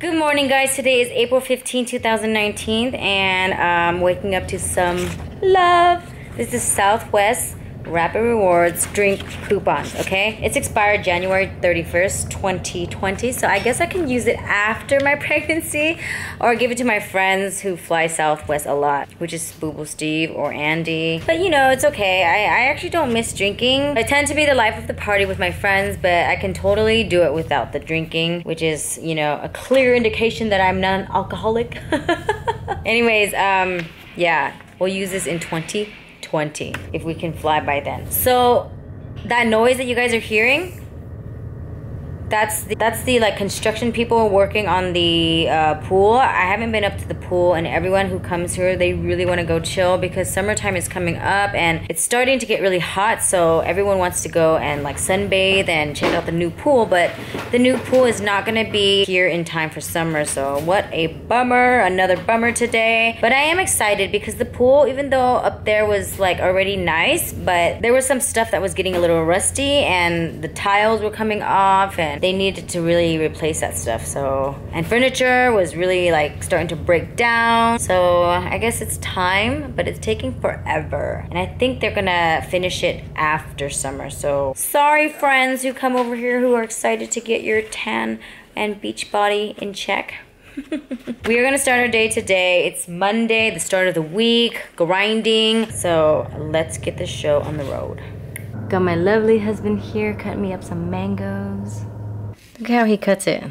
Good morning, guys. Today is April 15, 2019, and I'm waking up to some love. This is Southwest Rapid Rewards drink coupons, okay? It's expired January 31st, 2020, so I guess I can use it after my pregnancy or give it to my friends who fly Southwest a lot, which is Boo Boo Steve or Andy. But you know, it's okay. I actually don't miss drinking. I tend to be the life of the party with my friends, but I can totally do it without the drinking, which is, you know, a clear indication that I'm non-alcoholic. Anyways, yeah, we'll use this in 2020 if we can fly by then. So that noise that you guys are hearing, that's the like construction people working on the pool. I haven't been up to the pool, and everyone who comes here, they really want to go chill because summertime is coming up and it's starting to get really hot, so everyone wants to go and like sunbathe and check out the new pool. But the new pool is not going to be here in time for summer, so what a bummer. Another bummer today. But I am excited because the pool, even though up there was like already nice, but there was some stuff that was getting a little rusty and the tiles were coming off, and they needed to really replace that stuff. So, and furniture was really like starting to break down. So I guess it's time, but it's taking forever. And I think they're gonna finish it after summer. So sorry, friends who come over here who are excited to get your tan and beach body in check. We are gonna start our day today. It's Monday, the start of the week, grinding. So let's get this show on the road. Got my lovely husband here cutting me up some mangoes. Look how he cuts it.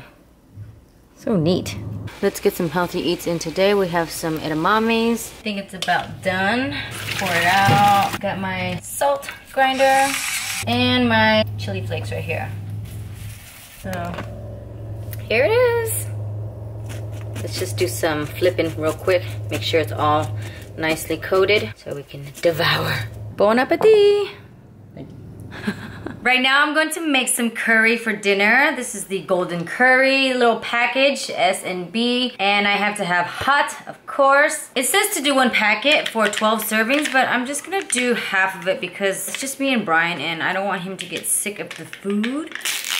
So neat. Let's get some healthy eats in today. We have some edamames. I think it's about done. Pour it out. Got my salt grinder and my chili flakes right here. So here it is. Let's just do some flipping real quick. Make sure it's all nicely coated so we can devour. Bon appetit. Right now I'm going to make some curry for dinner. This is the golden curry, little package, S&B, and I have to have hot, of course. It says to do one packet for 12 servings, but I'm just gonna do half of it because it's just me and Brian, and I don't want him to get sick of the food,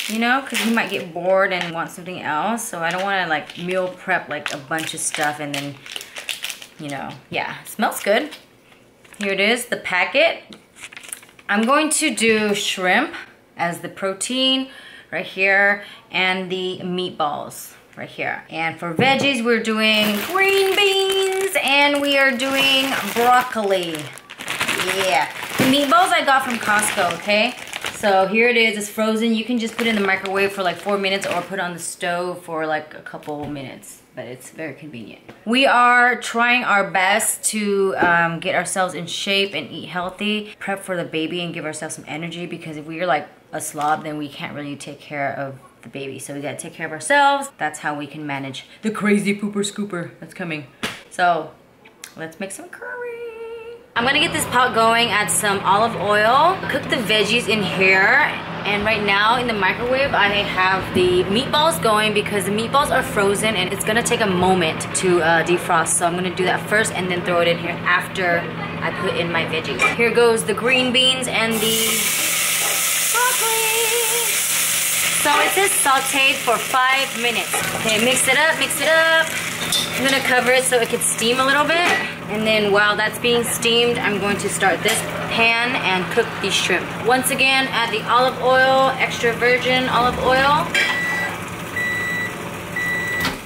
you know, because he might get bored and want something else. So I don't want to like meal prep like a bunch of stuff and then, you know, yeah. It smells good. Here it is, the packet. I'm going to do shrimp as the protein right here and the meatballs right here. And for veggies, we're doing green beans and we are doing broccoli. Yeah. The meatballs I got from Costco, okay? So here it is, it's frozen. You can just put it in the microwave for like 4 minutes or put it on the stove for like a couple minutes. But it's very convenient. We are trying our best to get ourselves in shape and eat healthy, prep for the baby and give ourselves some energy, because if we are like a slob, then we can't really take care of the baby. So we gotta take care of ourselves. That's how we can manage the crazy pooper scooper that's coming. So let's make some curry. I'm gonna get this pot going, add some olive oil, cook the veggies in here. And right now in the microwave, I have the meatballs going because the meatballs are frozen and it's gonna take a moment to defrost. So I'm gonna do that first and then throw it in here after I put in my veggies. Here goes the green beans and the broccoli. So it says sauteed for 5 minutes. Okay, mix it up, mix it up. I'm gonna cover it so it could steam a little bit. And then while that's being steamed, I'm going to start this pan and cook the shrimp. Once again, add the olive oil, extra virgin olive oil.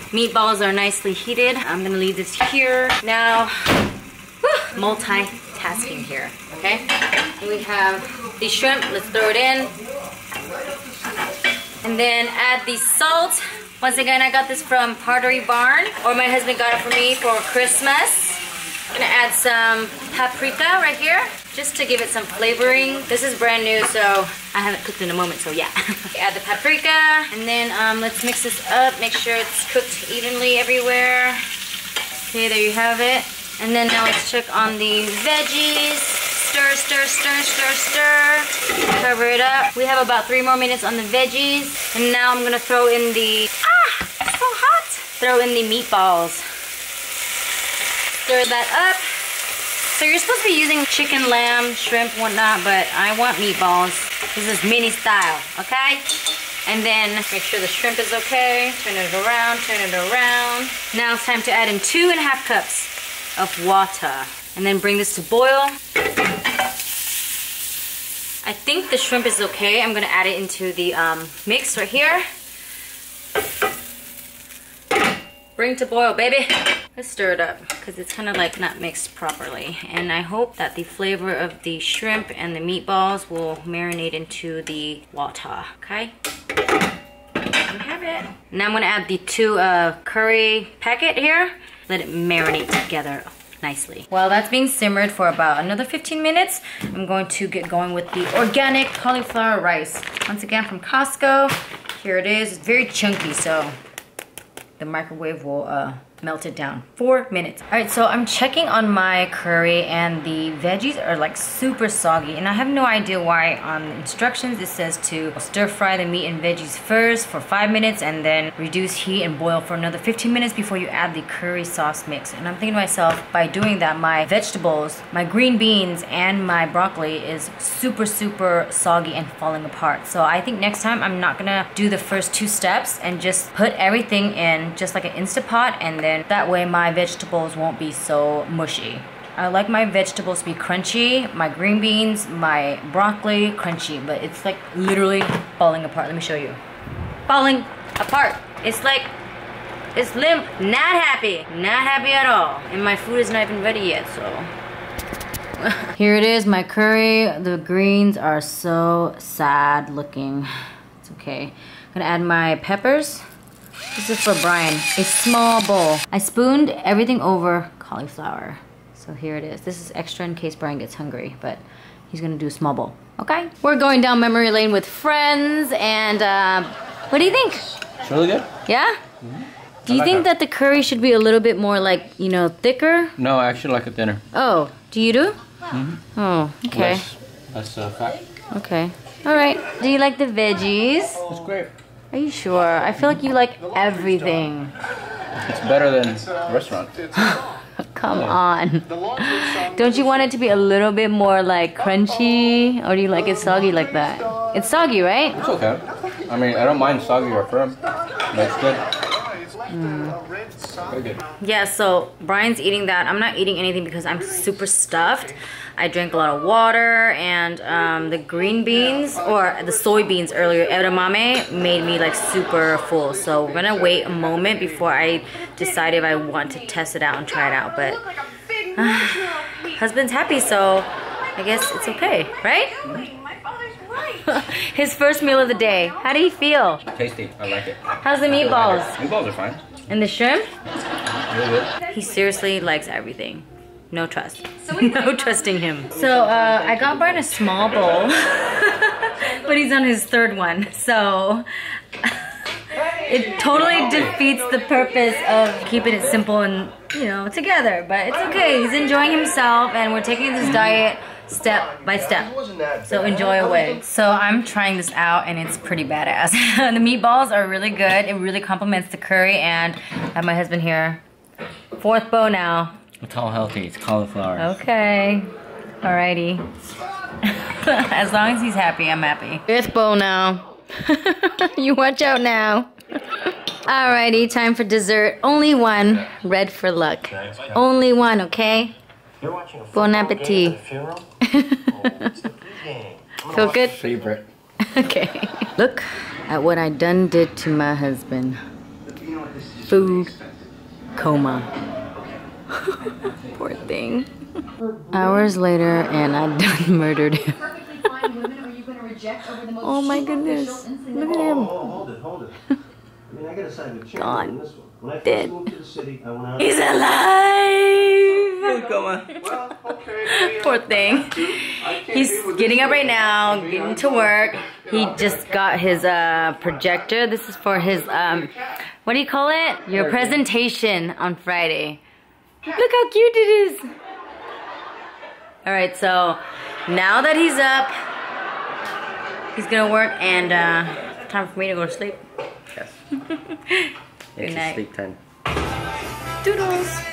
Meatballs are nicely heated. I'm gonna leave this here. Now, whew, multitasking here, okay? We have the shrimp, let's throw it in. And then add the salt. Once again, I got this from Pottery Barn, or my husband got it for me for Christmas. I'm gonna add some paprika right here, just to give it some flavoring. This is brand new, so I haven't cooked in a moment, so yeah. Add the paprika, and then let's mix this up, make sure it's cooked evenly everywhere. Okay, there you have it. And then now let's check on the veggies. Stir, stir, stir, stir, stir. Cover it up. We have about 3 more minutes on the veggies. And now I'm gonna throw in the, ah, it's so hot. Throw in the meatballs. Stir that up. So you're supposed to be using chicken, lamb, shrimp, whatnot, but I want meatballs. This is mini style, okay? And then make sure the shrimp is okay. Turn it around, turn it around. Now it's time to add in 2½ cups of water. And then bring this to boil. I think the shrimp is okay. I'm gonna add it into the mix right here. Bring to boil, baby. Let's stir it up because it's kind of like not mixed properly. And I hope that the flavor of the shrimp and the meatballs will marinate into the water, okay? There we have it. Now I'm gonna add the 2 curry packet here. Let it marinate together nicely. While that's being simmered for about another 15 minutes, I'm going to get going with the organic cauliflower rice. Once again from Costco. Here it is. It's very chunky, so the microwave will melt it down. 4 minutes. All right, so I'm checking on my curry and the veggies are like super soggy, and I have no idea why. On the instructions it says to stir fry the meat and veggies first for 5 minutes and then reduce heat and boil for another 15 minutes before you add the curry sauce mix. And I'm thinking to myself, by doing that, my vegetables, my green beans and my broccoli is super soggy and falling apart. So I think next time I'm not gonna do the first 2 steps and just put everything in just like an Instapot, and then that way my vegetables won't be so mushy. I like my vegetables to be crunchy, my green beans, my broccoli crunchy, but it's like literally falling apart. Let me show you. Falling apart. It's like, it's limp. Not happy. Not happy at all. And my food is not even ready yet, so. Here it is, my curry. The greens are so sad looking. It's okay. I'm gonna add my peppers. This is for Brian. A small bowl. I spooned everything over cauliflower. So here it is. This is extra in case Brian gets hungry, but he's gonna do a small bowl. Okay? We're going down memory lane with friends, and what do you think? It's really good. Yeah? Mm-hmm. Do you like think that the curry should be a little bit more like, you know, thicker? No, I actually like it thinner. Oh, do you do? Mm-hmm. Oh, okay. Less fat. Okay. All right. Do you like the veggies? It's great. Are you sure? I feel like you like everything. It's better than a restaurant. Come on. Don't you want it to be a little bit more like crunchy? Or do you like it soggy like that? It's soggy, right? It's okay. I mean, I don't mind soggy or firm. That's good. Mm. Very good. Yeah, so Brian's eating that. I'm not eating anything because I'm super stuffed. I drank a lot of water, and the green beans or the soybeans earlier, edamame, made me like super full. So we're gonna wait a moment before I decide if I want to test it out and try it out. But husband's happy, so I guess it's okay, right? His first meal of the day. How do you feel? Tasty. I like it. How's the meatballs? Meatballs are fine. And the shrimp? Really good. He seriously likes everything. No trust. No trusting him. So I got Brian a small bowl, but he's on his 3rd one. So it totally defeats the purpose of keeping it simple and, you know, together. But it's okay. He's enjoying himself, and we're taking this diet step by step, so enjoy away. So I'm trying this out and it's pretty badass. The meatballs are really good. It really complements the curry, and I have my husband here. 4th bowl now. It's all healthy, it's cauliflower. Okay, alrighty. As long as he's happy, I'm happy. 5th bowl now. You watch out now. Alrighty, time for dessert. Only one, red for luck. Only one, okay? Bon appetit. Feel good? Favorite. Okay. Look at what I done did to my husband. Food coma. Poor thing. Hours later, and I done murdered him. Oh my goodness. Look at him. Gone. Dead. He's alive! Poor thing. He's getting up right now, getting to work. He just got his projector. This is for his, what do you call it? Your presentation on Friday. Look how cute it is. All right, so now that he's up, he's gonna work, and time for me to go to sleep. Yes. Good night. Sleep time. Doodles.